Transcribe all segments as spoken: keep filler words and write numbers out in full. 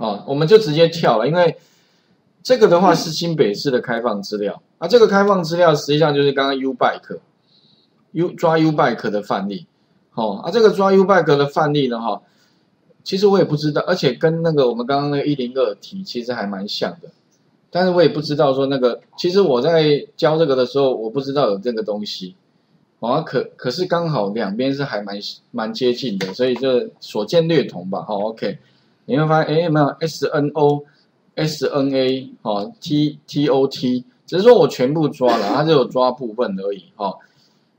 哦，我们就直接跳了，因为这个的话是新北市的开放资料，啊，这个开放资料实际上就是刚刚 U Bike U 抓 U Bike 的范例，哦，啊，这个抓 U Bike 的范例呢，哈，其实我也不知道，而且跟那个我们刚刚那个一零二题其实还蛮像的，但是我也不知道说那个，其实我在教这个的时候，我不知道有这个东西。 哦，可可是刚好两边是还蛮蛮接近的，所以就所见略同吧。好 ，OK， 你会发现，哎，有没有 S N O、S N A 哦 ，T T O T， 只是说我全部抓了，它只有抓部分而已哈、哦。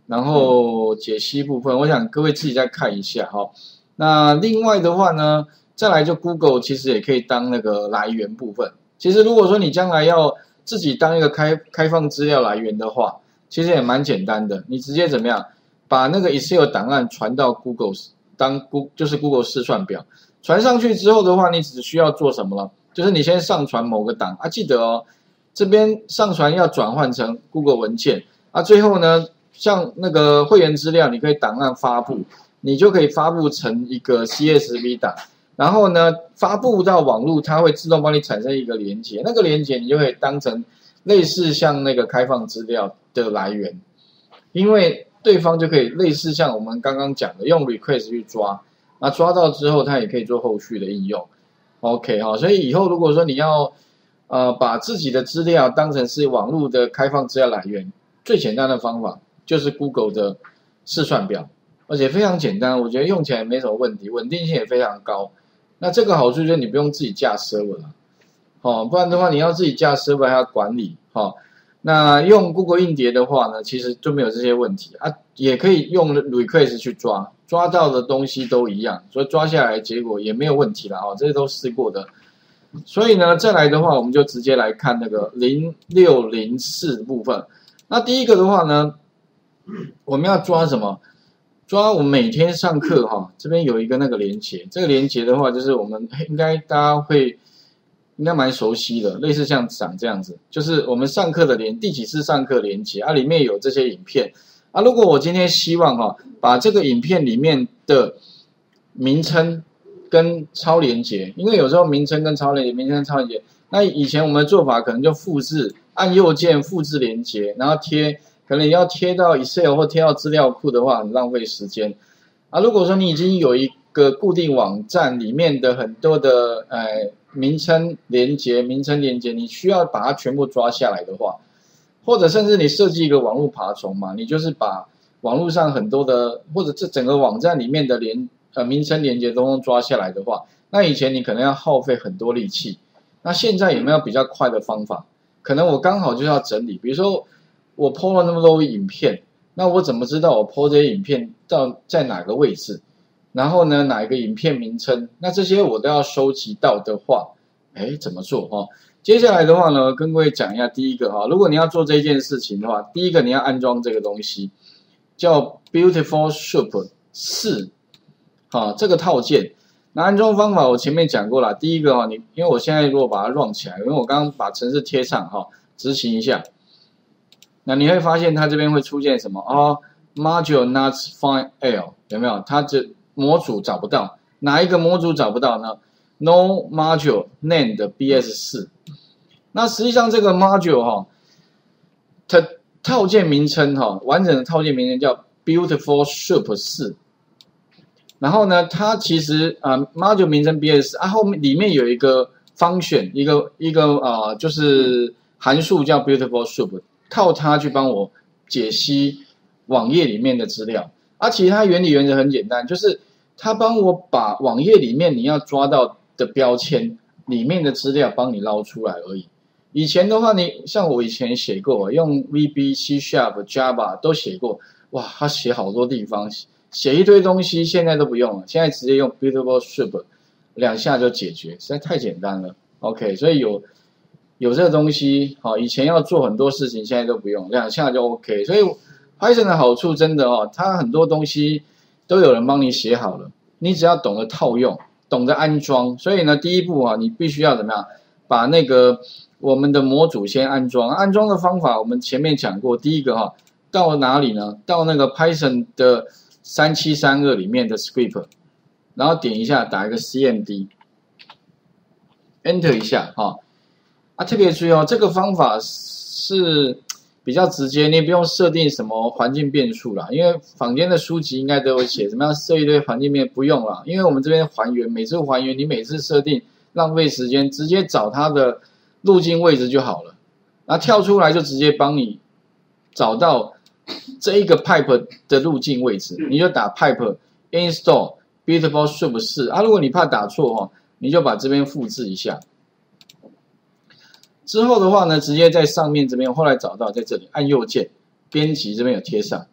然后解析部分，我想各位自己再看一下哈、哦。那另外的话呢，再来就 Google 其实也可以当那个来源部分。其实如果说你将来要自己当一个开开放资料来源的话， 其实也蛮简单的，你直接怎么样把那个 Excel 档案传到 Google 当 Google 就是 Google 试算表，传上去之后的话，你只需要做什么了？就是你先上传某个档啊，记得哦，这边上传要转换成 Google 文件啊。最后呢，像那个会员资料，你可以档案发布，你就可以发布成一个 C S V 档，然后呢发布到网络，它会自动帮你产生一个连结，那个连结你就可以当成类似像那个开放资料 的来源，因为对方就可以类似像我们刚刚讲的，用 request 去抓，啊，抓到之后，它也可以做后续的应用。OK 哈，所以以后如果说你要呃把自己的资料当成是网络的开放资料来源，最简单的方法就是 Google 的试算表，而且非常简单，我觉得用起来没什么问题，稳定性也非常高。那这个好处就是你不用自己架 server 了，哦，不然的话你要自己架 server 还要管理，哈、哦。 那用 Google 硬碟的话呢，其实就没有这些问题啊，也可以用 request 去抓，抓到的东西都一样，所以抓下来结果也没有问题了哦，这些都试过的。所以呢，再来的话，我们就直接来看那个零六零四部分。那第一个的话呢，我们要抓什么？抓我每天上课哈、哦，这边有一个那个连结，这个连结的话，就是我们应该大家会 应该蛮熟悉的，类似像长这样子，就是我们上课的连第几次上课连结啊，里面有这些影片啊。如果我今天希望哈、啊，把这个影片里面的名称跟超连结，因为有时候名称跟超连结，名称跟超连结，那以前我们的做法可能就复制，按右键复制连结，然后贴，可能要贴到 Excel 或贴到资料库的话，很浪费时间啊。如果说你已经有一个固定网站里面的很多的呃。 名称连接，名称连接，你需要把它全部抓下来的话，或者甚至你设计一个网络爬虫嘛，你就是把网络上很多的，或者这整个网站里面的连呃名称连接都能抓下来的话，那以前你可能要耗费很多力气，那现在有没有比较快的方法？可能我刚好就要整理，比如说我 P O 了那么多影片，那我怎么知道我 P O 这些影片到在哪个位置？ 然后呢，哪一个影片名称？那这些我都要收集到的话，哎，怎么做哦？接下来的话呢，跟各位讲一下第一个哈、哦，如果你要做这件事情的话，第一个你要安装这个东西，叫 Beautiful Soup 四，啊，这个套件。那安装方法我前面讲过了，第一个哈、哦，你因为我现在如果把它 run 起来，因为我刚刚把程式贴上哈、哦，执行一下，那你会发现它这边会出现什么哦 ？Module not find L 有没有？它这 模组找不到，哪一个模组找不到呢 ？No module named B S 四。那实际上这个 module 哈、哦，它套件名称哈、哦，完整的套件名称叫 Beautiful Soup 四。然后呢，它其实啊、呃、，module 名称 B S 四， 啊，后面里面有一个 function， 一个一个啊、呃，就是函数叫 Beautiful Soup， 靠它去帮我解析网页里面的资料。 啊，其实它原理原则很简单，就是它帮我把网页里面你要抓到的标签里面的资料帮你捞出来而已。以前的话你，你像我以前写过，用 V B、C Sharp、Java 都写过，哇，它写好多地方，写一堆东西，现在都不用了，现在直接用 Beautiful Soup 两下就解决，实在太简单了。OK， 所以有有这个东西，好，以前要做很多事情，现在都不用，两下就 OK， 所以 Python 的好处真的哦，它很多东西都有人帮你写好了，你只要懂得套用，懂得安装。所以呢，第一步啊，你必须要怎么样，把那个我们的模组先安装。安装的方法我们前面讲过，第一个哈、啊，到哪里呢？到那个 Python 的三七三二里面的 script， 然后点一下打一个 C M D， Enter 一下啊、哦、啊！特别注意哦，这个方法是比较直接，你也不用设定什么环境变数啦，因为坊间的书籍应该都有写怎么样设一堆环境变，不用啦，因为我们这边还原，每次还原你每次设定浪费时间，直接找它的路径位置就好了，然后跳出来就直接帮你找到这一个 pipe 的路径位置，你就打 pipe install beautiful soup 四啊，如果你怕打错哦。 你就把这边复制一下，之后的话呢，直接在上面这边，后来找到在这里按右键，编辑这边有贴上，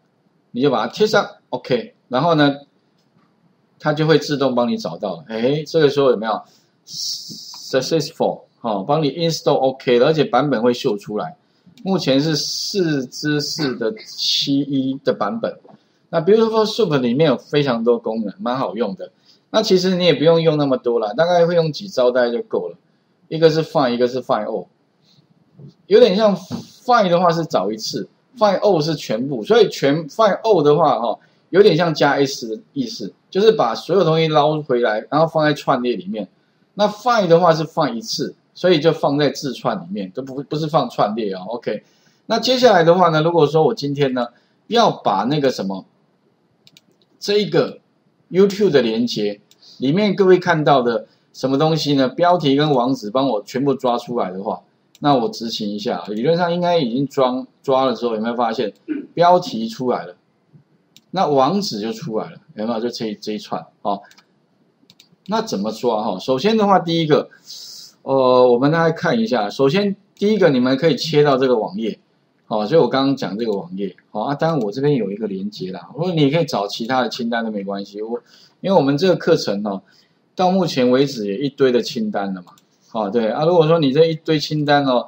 你就把它贴上 ，OK， 然后呢，它就会自动帮你找到了。哎，这个时候有没有 successful？ 好、哦，帮你 install OK 了，而且版本会秀出来。目前是四之四的七一的版本。那 Beautiful Soup 里面有非常多功能，蛮好用的。 那其实你也不用用那么多啦，大概会用几招，大概就够了。一个是 find， 一个是 find all， 有点像 find 的话是找一次 ，find all 是全部，所以全 find all 的话哈、哦，有点像加 s 的意思，就是把所有东西捞回来，然后放在串列里面。那 find 的话是放一次，所以就放在字串里面，都不不是放串列啊、哦。OK， 那接下来的话呢，如果说我今天呢要把那个什么这一个。 YouTube 的连接里面，各位看到的什么东西呢？标题跟网址帮我全部抓出来的话，那我执行一下，理论上应该已经装抓了之后，有没有发现标题出来了？那网址就出来了，有没有？就这这一串哦。那怎么抓哈？首先的话，第一个，呃，我们大家看一下。首先第一个，你们可以切到这个网页，好、哦，所以我刚刚讲这个网页。 好啊，当然我这边有一个连接啦，如果你可以找其他的清单都没关系。我因为我们这个课程哦，到目前为止也一堆的清单了嘛。好、哦，对啊，如果说你这一堆清单哦，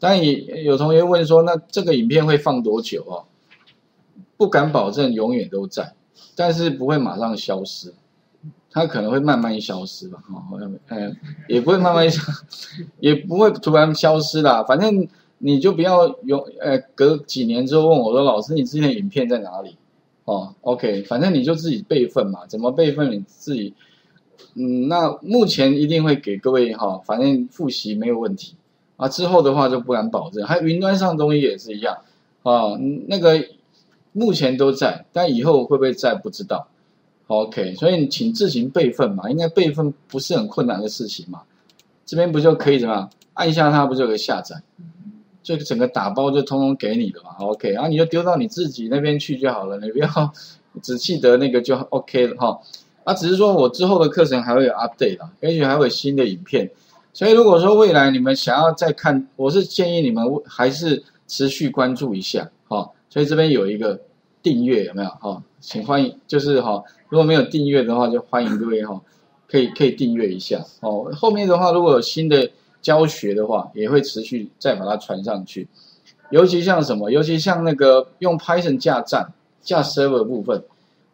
当然也有同学问说，那这个影片会放多久哦？不敢保证永远都在，但是不会马上消失，它可能会慢慢消失吧。哦，嗯，也不会慢慢消，也不会突然消失啦，反正。 你就不要有，呃，隔几年之后问我说：“老师，你之前影片在哪里？”哦 ，OK， 反正你就自己备份嘛，怎么备份你自己。嗯，那目前一定会给各位哈、哦，反正复习没有问题啊。之后的话就不敢保证，还有云端上东西也是一样啊、哦。那个目前都在，但以后会不会在不知道。OK， 所以请自行备份嘛，应该备份不是很困难的事情嘛。这边不就可以怎么样？按一下它不就有个下载？ 就整个打包就通通给你了嘛 ，OK， 然后你就丢到你自己那边去就好了，你不要只记得那个就 OK 了哈。啊，只是说我之后的课程还会有 update 啦，也许还会有新的影片，所以如果说未来你们想要再看，我是建议你们还是持续关注一下哈。所以这边有一个订阅有没有哈？请欢迎，就是哈，如果没有订阅的话，就欢迎各位哈，可以可以订阅一下哦。后面的话如果有新的。 教学的话，也会持续再把它传上去，尤其像什么，尤其像那个用 Python 架站、架 server 部分，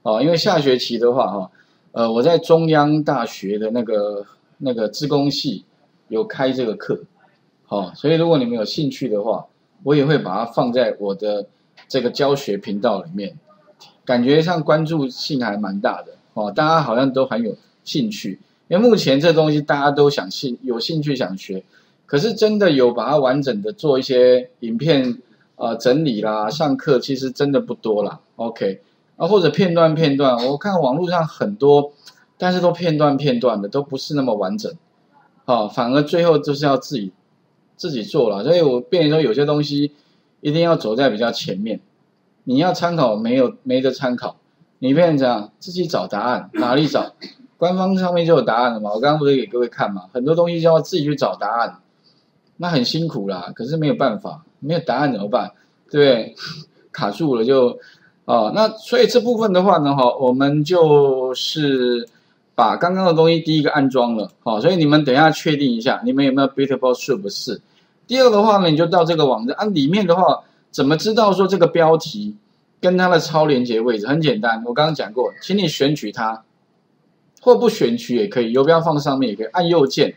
啊、哦，因为下学期的话，哈，呃，我在中央大学的那个那个资工系有开这个课，好、哦，所以如果你们有兴趣的话，我也会把它放在我的这个教学频道里面，感觉上关注性还蛮大的，哦，大家好像都很有兴趣。 因为目前这东西大家都想兴有兴趣想学，可是真的有把它完整的做一些影片呃整理啦，上课其实真的不多啦。OK， 啊或者片段片段，我看网络上很多，但是都片段片段的，都不是那么完整，啊，反而最后就是要自己自己做啦。所以我变成说有些东西一定要走在比较前面，你要参考没有没得参考，你变成这样自己找答案，哪里找？ 官方上面就有答案了嘛，我刚刚不是给各位看嘛，很多东西就要自己去找答案，那很辛苦啦，可是没有办法，没有答案怎么办？对不对？卡住了就，哦，那所以这部分的话呢，哈，我们就是把刚刚的东西第一个安装了，好、哦，所以你们等一下确定一下，你们有没有 Beautiful Soup 四？第二的话呢，你就到这个网站，按、啊、里面的话，怎么知道说这个标题跟它的超连接位置？很简单，我刚刚讲过，请你选取它。 或不选取也可以，游标放上面也可以，按右键，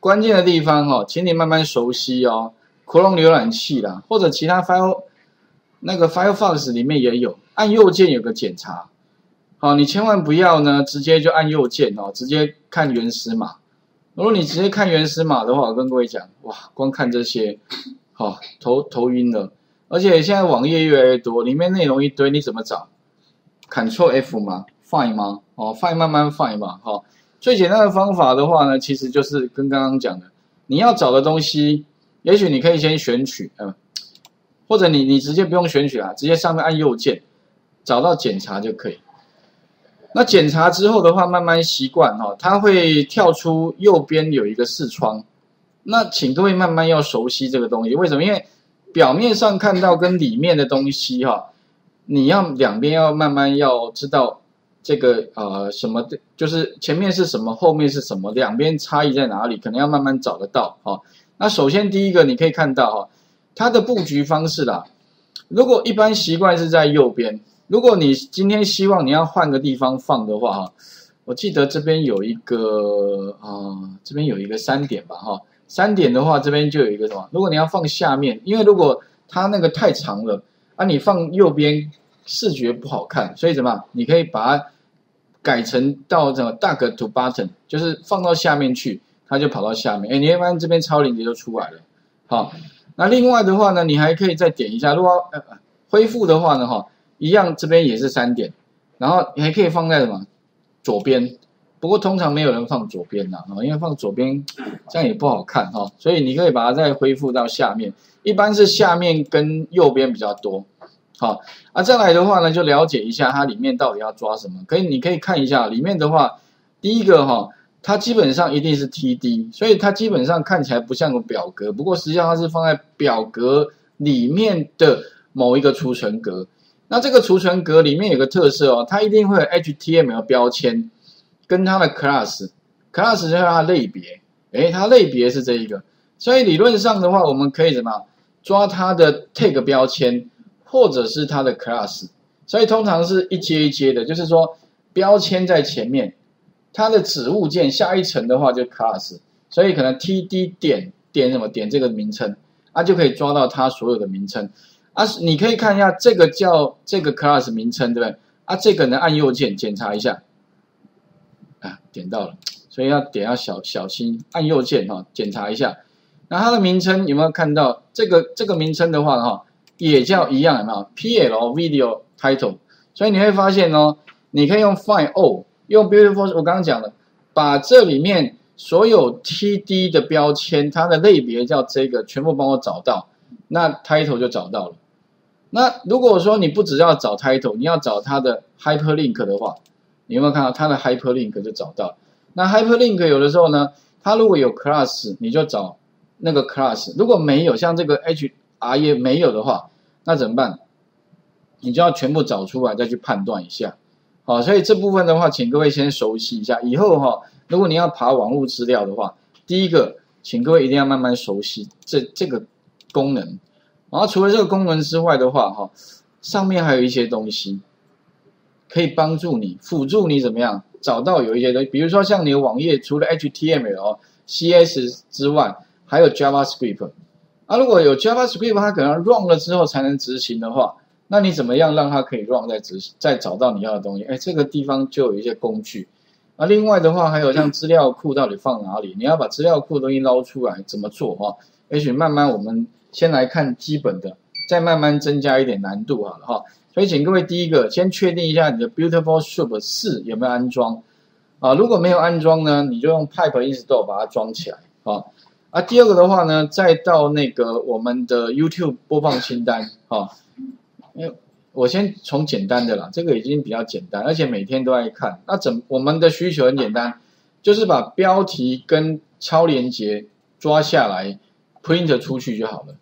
关键的地方哈、哦，请你慢慢熟悉哦。Chrome 浏览器啦，或者其他 File 那个 Firefox 里面也有，按右键有个检查。好、哦，你千万不要呢，直接就按右键哦，直接看原始码。如果你直接看原始码的话，我跟各位讲，哇，光看这些，好、哦、头头晕了。而且现在网页越来越多，里面内容一堆，你怎么找 ？Control F 吗 ？Find 吗？哦 ，Find 慢慢 Find 吧。好、哦，最简单的方法的话呢，其实就是跟刚刚讲的，你要找的东西，也许你可以先选取，嗯，或者你你直接不用选取啊，直接上面按右键，找到检查就可以。 那检查之后的话，慢慢习惯哈，它会跳出右边有一个视窗。那请各位慢慢要熟悉这个东西，为什么？因为表面上看到跟里面的东西哈，你要两边要慢慢要知道这个呃什么，就是前面是什么，后面是什么，两边差异在哪里，可能要慢慢找得到哈。那首先第一个你可以看到哈，它的布局方式啦，如果一般习惯是在右边。 如果你今天希望你要换个地方放的话，哈，我记得这边有一个啊、呃，这边有一个三点吧，哈，三点的话，这边就有一个什么？如果你要放下面，因为如果它那个太长了啊，你放右边视觉不好看，所以怎么？你可以把它改成到什么 dock to button， 就是放到下面去，它就跑到下面。哎，你会发现这边超链接就出来了。好，那另外的话呢，你还可以再点一下，如果呃恢复的话呢，哈。 一样，这边也是三点，然后你还可以放在什么左边，不过通常没有人放左边啦，因为放左边这样也不好看哈，所以你可以把它再恢复到下面，一般是下面跟右边比较多，好，啊再来的话呢，就了解一下它里面到底要抓什么，可以你可以看一下里面的话，第一个哈，它基本上一定是 T D， 所以它基本上看起来不像个表格，不过实际上它是放在表格里面的某一个储存格。 那这个储存格里面有个特色哦，它一定会有 H T M L 标签，跟它的 class，class 就是它类别，诶，它类别是这一个，所以理论上的话，我们可以怎么抓它的 tag 标签，或者是它的 class， 所以通常是一阶一阶的，就是说标签在前面，它的子物件下一层的话就 class， 所以可能 T D 点点什么点这个名称，啊就可以抓到它所有的名称。 啊，你可以看一下这个叫这个 class 名称，对不对？啊，这个呢按右键检查一下，啊，点到了，所以要点要小小心，按右键哈、哦、检查一下。那它的名称有没有看到？这个这个名称的话哈、哦，也叫一样有没有 ？P L Video Title， 所以你会发现哦，你可以用 Find All， 用 Beautiful， 我刚刚讲了，把这里面所有 T D 的标签，它的类别叫这个，全部帮我找到，那 title 就找到了。 那如果说你不只要找 title， 你要找它的 hyperlink 的话，你有没有看到它的 hyperlink 就找到？那 hyperlink 有的时候呢，它如果有 class， 你就找那个 class； 如果没有，像这个 H R 也没有的话，那怎么办？你就要全部找出来，再去判断一下。好，所以这部分的话，请各位先熟悉一下。以后哈、哦，如果你要爬网络资料的话，第一个，请各位一定要慢慢熟悉这这个功能。 然后除了这个功能之外的话，哈，上面还有一些东西可以帮助你、辅助你怎么样找到有一些东西，比如说像你的网页，除了 H T M L、C S 之外，还有 JavaScript。啊，如果有 JavaScript， 它可能 run 了之后才能执行的话，那你怎么样让它可以 run 再执行，再找到你要的东西？哎，这个地方就有一些工具。啊，另外的话还有像资料库到底放哪里？你要把资料库的东西捞出来，怎么做？哈，也许慢慢我们。 先来看基本的，再慢慢增加一点难度好了哈。所以请各位第一个先确定一下你的 Beautiful Soup 四有没有安装啊？如果没有安装呢，你就用 Pipe Install 把它装起来啊。啊，第二个的话呢，再到那个我们的 YouTube 播放清单啊。我先从简单的啦，这个已经比较简单，而且每天都在看。那怎我们的需求很简单，就是把标题跟超连结抓下来 ，print 出去就好了。